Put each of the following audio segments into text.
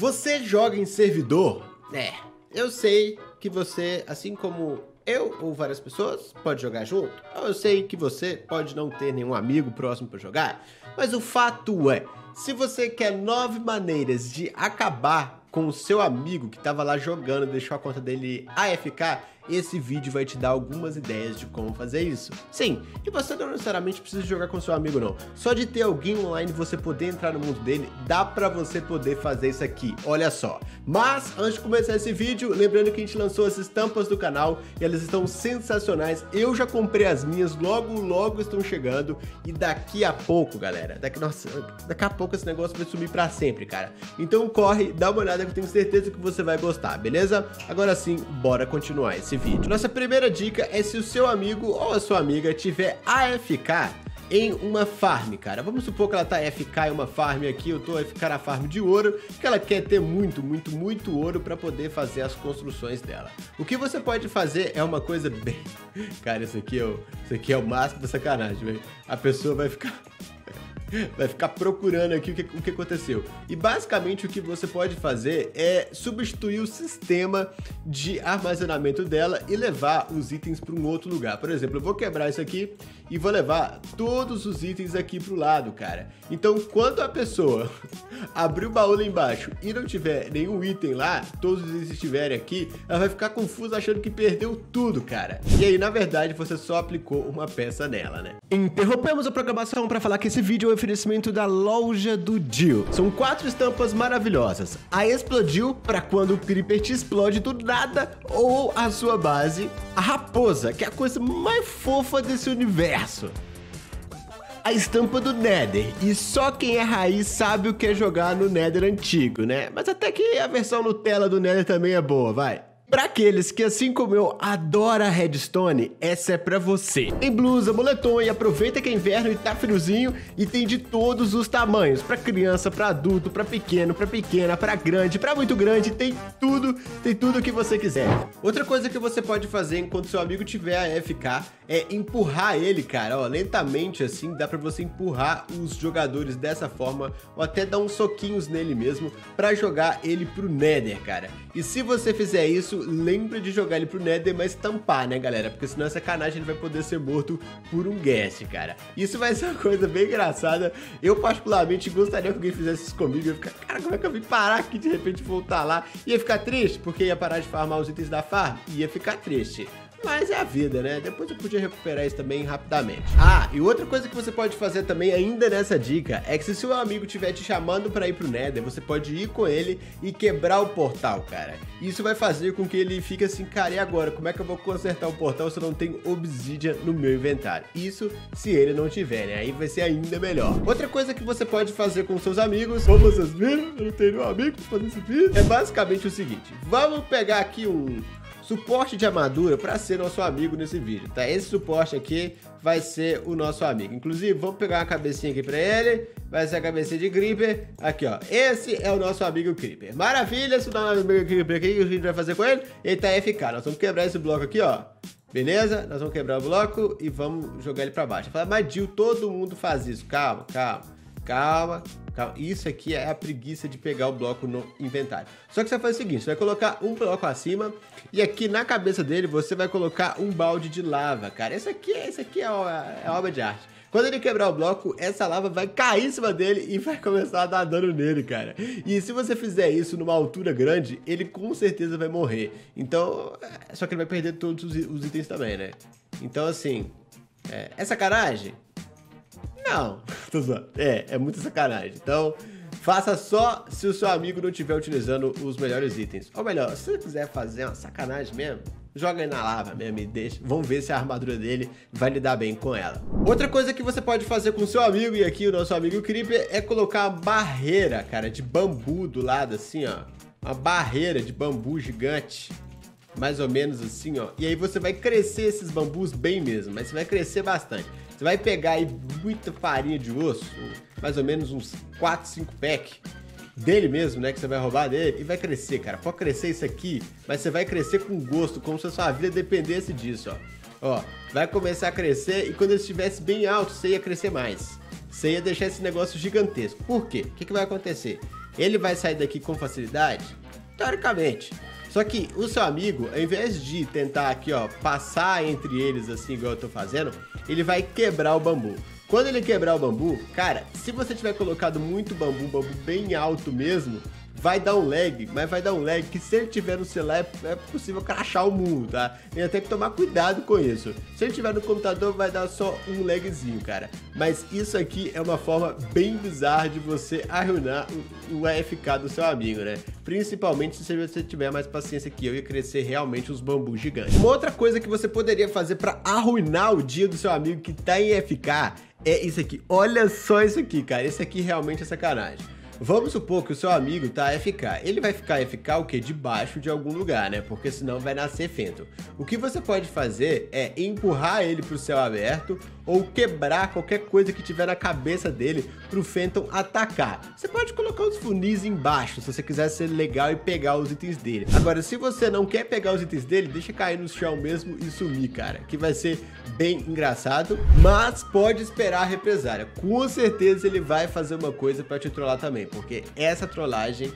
Você joga em servidor? É, eu sei que você, assim como eu ou várias pessoas, pode jogar junto. Eu sei que você pode não ter nenhum amigo próximo para jogar, mas o fato é, se você quer 9 maneiras de acabar com o seu amigo que estava lá jogando e deixou a conta dele AFK, esse vídeo vai te dar algumas ideias de como fazer isso. Sim, e você não necessariamente precisa jogar com seu amigo não. Só de ter alguém online e você poder entrar no mundo dele, dá pra você poder fazer isso aqui, olha só. Mas, antes de começar esse vídeo, lembrando que a gente lançou as estampas do canal e elas estão sensacionais. Eu já comprei as minhas, logo estão chegando. E daqui a pouco, galera, daqui a pouco esse negócio vai sumir pra sempre, cara. Então corre, dá uma olhada que eu tenho certeza que você vai gostar, beleza? Agora sim, bora continuar esse vídeo. Nossa primeira dica é se o seu amigo ou a sua amiga tiver AFK em uma farm, cara. Vamos supor que ela tá AFK em uma farm aqui, eu tô AFK na farm de ouro, que ela quer ter muito ouro para poder fazer as construções dela. O que você pode fazer é uma coisa bem... Cara, isso aqui é o máximo da sacanagem, velho. A pessoa vai ficar procurando aqui o que aconteceu. E basicamente o que você pode fazer é substituir o sistema de armazenamento dela e levar os itens para um outro lugar. Por exemplo, eu vou quebrar isso aqui e vou levar todos os itens aqui para o lado, cara. Então, quando a pessoa abrir o baú lá embaixo e não tiver nenhum item lá, todos os itens estiverem aqui, ela vai ficar confusa achando que perdeu tudo, cara. E aí, na verdade, você só aplicou uma peça nela, né? Interrompemos a programação para falar que esse vídeo é um oferecimento da loja do Deew. São 4 estampas maravilhosas. A Explodiu, para quando o creeper te explode do nada ou a sua base. A Raposa, que é a coisa mais fofa desse universo. A estampa do Nether, e só quem é raiz sabe o que é jogar no Nether antigo, né? Mas até que a versão Nutella do Nether também é boa, vai. Para aqueles que, assim como eu, adora redstone, essa é para você. Tem blusa, moletom, e aproveita que é inverno e tá friozinho, e tem de todos os tamanhos, para criança, para adulto, para pequeno, para pequena, para grande, para muito grande, tem tudo que você quiser. Outra coisa que você pode fazer enquanto seu amigo tiver AFK é empurrar ele, cara, ó, lentamente assim, dá para você empurrar os jogadores dessa forma, ou até dar uns soquinhos nele mesmo, para jogar ele pro Nether, cara. E se você fizer isso, lembra de jogar ele pro Nether, mas tampar, né, galera? Porque senão é sacanagem, ele vai poder ser morto por um ghast, cara. Isso vai ser uma coisa bem engraçada. Eu, particularmente, gostaria que alguém fizesse isso comigo. Eu ia ficar, cara, como é que eu vim parar aqui de repente voltar lá? Ia ficar triste, porque ia parar de farmar os itens da farm. Ia ficar triste. Mas é a vida, né? Depois eu podia recuperar isso também rapidamente. Ah, e outra coisa que você pode fazer também ainda nessa dica é que se seu amigo estiver te chamando para ir pro Nether, você pode ir com ele e quebrar o portal, cara. Isso vai fazer com que ele fique assim, cara, e agora? Como é que eu vou consertar o portal se eu não tenho obsidian no meu inventário? Isso se ele não tiver, né? Aí vai ser ainda melhor. Outra coisa que você pode fazer com seus amigos, como vocês viram, eu não tenho nenhum amigo pra fazer esse vídeo, é basicamente o seguinte. Vamos pegar aqui um suporte de armadura para ser nosso amigo nesse vídeo, tá? Esse suporte aqui vai ser o nosso amigo. Inclusive, vamos pegar uma cabecinha aqui para ele. Vai ser a cabecinha de creeper. Aqui, ó. Esse é o nosso amigo creeper. Maravilha! Se dá um amigo creeper aqui, o que a gente vai fazer com ele? Ele tá AFK. Nós vamos quebrar esse bloco aqui, ó. Beleza? Nós vamos quebrar o bloco e vamos jogar ele para baixo. Fala, mas Deew, todo mundo faz isso. Calma, calma. Calma, calma. Isso aqui é a preguiça de pegar o bloco no inventário. Só que você faz o seguinte, você vai colocar um bloco acima e aqui na cabeça dele você vai colocar um balde de lava, cara. Isso aqui é obra de arte. Quando ele quebrar o bloco, essa lava vai cair em cima dele e vai começar a dar dano nele, cara. E se você fizer isso numa altura grande, ele com certeza vai morrer. Então, só que ele vai perder todos os itens também, né? Então, assim, é sacanagem? Não, é muita sacanagem. Então, faça só se o seu amigo não estiver utilizando os melhores itens. Ou melhor, se você quiser fazer uma sacanagem mesmo, joga ele na lava mesmo e deixa. Vamos ver se a armadura dele vai lidar bem com ela. Outra coisa que você pode fazer com o seu amigo, e aqui o nosso amigo creeper, é colocar uma barreira, cara, de bambu do lado, assim, ó. Uma barreira de bambu gigante. Mais ou menos assim, ó. E aí você vai crescer esses bambus bem mesmo, mas você vai crescer bastante. Você vai pegar aí muita farinha de osso, mais ou menos uns 4, 5 pack dele mesmo, né, que você vai roubar dele, e vai crescer, cara. Pode crescer isso aqui, mas você vai crescer com gosto, como se a sua vida dependesse disso, ó. Ó, vai começar a crescer e quando ele estivesse bem alto, você ia crescer mais. Você ia deixar esse negócio gigantesco. Por quê? O que vai acontecer? ele vai sair daqui com facilidade? Teoricamente. Só que o seu amigo, ao invés de tentar aqui, ó, passar entre eles assim, igual eu tô fazendo, ele vai quebrar o bambu. Quando ele quebrar o bambu, cara, se você tiver colocado muito bambu, bambu bem alto mesmo, vai dar um lag, mas vai dar um lag que se ele tiver no celular é possível crashar o mundo, tá? Tem até que tomar cuidado com isso. Se ele tiver no computador vai dar só um lagzinho, cara. Mas isso aqui é uma forma bem bizarra de você arruinar o AFK do seu amigo, né? Principalmente se você tiver mais paciência que eu e crescer realmente os bambus gigantes. Uma outra coisa que você poderia fazer pra arruinar o dia do seu amigo que tá em AFK... é isso aqui, olha só isso aqui, cara, isso aqui realmente é sacanagem. Vamos supor que o seu amigo tá AFK, ele vai ficar AFK o quê? Debaixo de algum lugar, né? Porque senão vai nascer fento. O que você pode fazer é empurrar ele pro céu aberto ou quebrar qualquer coisa que tiver na cabeça dele pro Phantom atacar. Você pode colocar os funis embaixo, se você quiser ser legal e pegar os itens dele. Agora, se você não quer pegar os itens dele, deixa cair no chão mesmo e sumir, cara, que vai ser bem engraçado, mas pode esperar a represália. Com certeza ele vai fazer uma coisa pra te trollar também, porque essa trollagem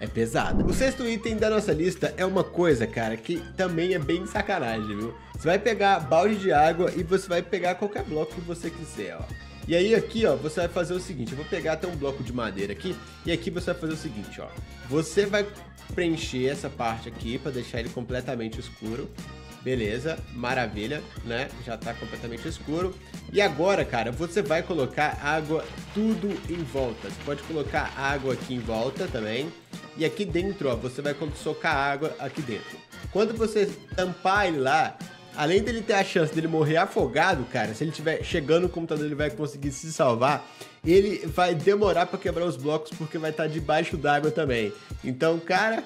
é pesada. O sexto item da nossa lista é uma coisa, cara, que também é bem sacanagem, viu? Você vai pegar balde de água e você vai pegar qualquer bloco que você quiser, ó. E aí aqui, ó, você vai fazer o seguinte, eu vou pegar até um bloco de madeira aqui, e aqui você vai fazer o seguinte, ó. Você vai preencher essa parte aqui para deixar ele completamente escuro. Beleza, maravilha, né? Já tá completamente escuro. E agora, cara, você vai colocar água tudo em volta. Você pode colocar água aqui em volta também. E aqui dentro, ó, você vai socar água aqui dentro. Quando você tampar ele lá, além dele ter a chance dele morrer afogado, cara, se ele estiver chegando no computador, ele vai conseguir se salvar. Ele vai demorar para quebrar os blocos, porque vai estar debaixo d'água também. Então, cara...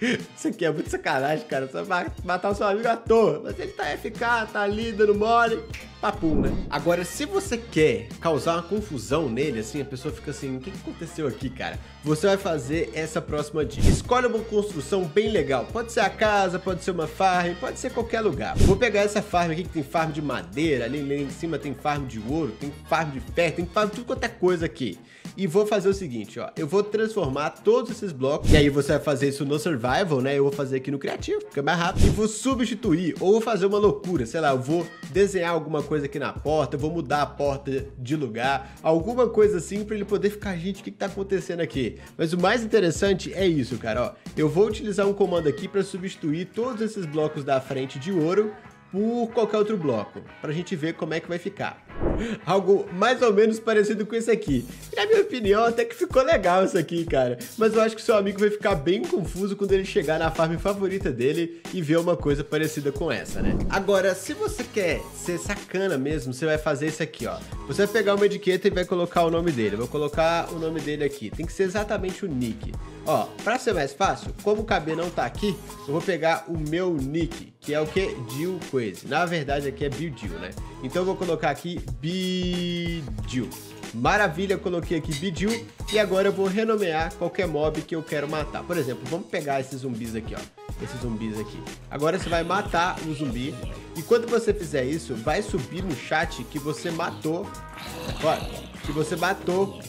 isso aqui é muito sacanagem, cara. Você vai matar o seu amigo à toa. Mas ele tá AFK, tá ali, dando mole. Papum, né? Agora, se você quer causar uma confusão nele, assim, a pessoa fica assim, o que aconteceu aqui, cara? Você vai fazer essa próxima dica. Escolhe uma construção bem legal. Pode ser a casa, pode ser uma farm, pode ser qualquer lugar. Vou pegar essa farm aqui que tem farm de madeira, ali em cima tem farm de ouro, tem farm de ferro, tem farm de tudo quanto é coisa aqui. E vou fazer o seguinte, ó, eu vou transformar todos esses blocos, e aí você vai fazer isso no survival, né? Eu vou fazer aqui no criativo, fica mais rápido. E vou substituir, ou vou fazer uma loucura, sei lá, eu vou desenhar alguma coisa aqui na porta, eu vou mudar a porta de lugar, alguma coisa assim pra ele poder ficar, gente, o que tá acontecendo aqui? Mas o mais interessante é isso, cara, ó, eu vou utilizar um comando aqui pra substituir todos esses blocos da frente de ouro por qualquer outro bloco, pra gente ver como é que vai ficar. Algo mais ou menos parecido com esse aqui. E na minha opinião, até que ficou legal isso aqui, cara. Mas eu acho que seu amigo vai ficar bem confuso quando ele chegar na farm favorita dele e ver uma coisa parecida com essa, né? Agora, se você quer ser sacana mesmo, você vai fazer isso aqui, ó. Você vai pegar uma etiqueta e vai colocar o nome dele. Eu vou colocar o nome dele aqui. Tem que ser exatamente o nick. Ó, pra ser mais fácil, como o KB não tá aqui, eu vou pegar o meu nick, que é o que? Deew Quazy. Na verdade, aqui é Deew, né? Então eu vou colocar aqui Deew. Maravilha, eu coloquei aqui Deew. E agora eu vou renomear qualquer mob que eu quero matar. Por exemplo, vamos pegar esses zumbis aqui, ó. Esses zumbis aqui. Agora você vai matar o zumbi. E quando você fizer isso, vai subir no chat que você matou... Olha, que você matou...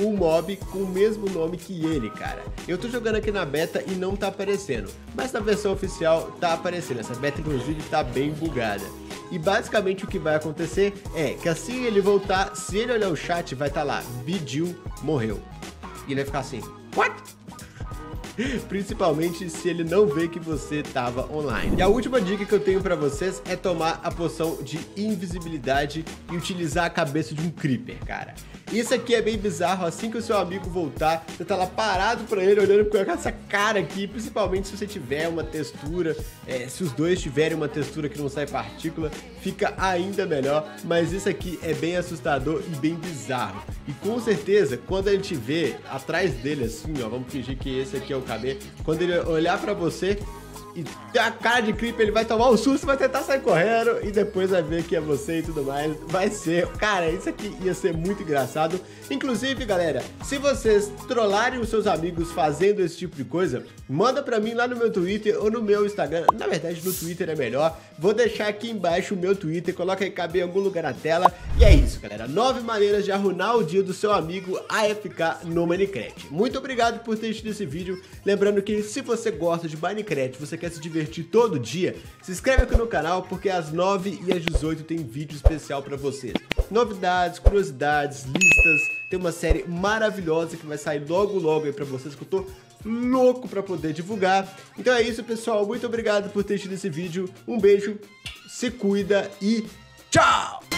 um mob com o mesmo nome que ele, cara. Eu tô jogando aqui na beta e não tá aparecendo, mas na versão oficial tá aparecendo. Essa beta, inclusive, tá bem bugada. E basicamente o que vai acontecer é que assim ele voltar, se ele olhar o chat, vai tá lá, Deew morreu. E ele vai ficar assim, what? Principalmente se ele não vê que você tava online. E a última dica que eu tenho pra vocês é tomar a poção de invisibilidade e utilizar a cabeça de um creeper, cara. Isso aqui é bem bizarro, assim que o seu amigo voltar, você tá lá parado pra ele, olhando com essa cara aqui, principalmente se você tiver uma textura, se os dois tiverem uma textura que não sai partícula, fica ainda melhor, mas isso aqui é bem assustador e bem bizarro. E com certeza, quando ele te vê atrás dele assim, ó, vamos fingir que esse aqui é o KB, quando ele olhar pra você, e a cara de creeper, ele vai tomar um susto, vai tentar sair correndo e depois vai ver que é você e tudo mais. Vai ser, cara, isso aqui ia ser muito engraçado. Inclusive, galera, se vocês trollarem os seus amigos fazendo esse tipo de coisa, manda pra mim lá no meu Twitter ou no meu Instagram. Na verdade, no Twitter é melhor. Vou deixar aqui embaixo o meu Twitter, coloca aí, cabe em algum lugar na tela. E é isso, galera, 9 maneiras de arruinar o dia do seu amigo AFK no Minecraft. Muito obrigado por ter assistido esse vídeo. Lembrando que se você gosta de Minecraft, você quer se divertir todo dia, se inscreve aqui no canal, porque às 9 e às 18 tem vídeo especial pra vocês. Novidades, curiosidades, listas, tem uma série maravilhosa que vai sair logo logo aí pra vocês, que eu tô louco pra poder divulgar. Então é isso, pessoal, muito obrigado por ter assistido esse vídeo, um beijo, se cuida e tchau!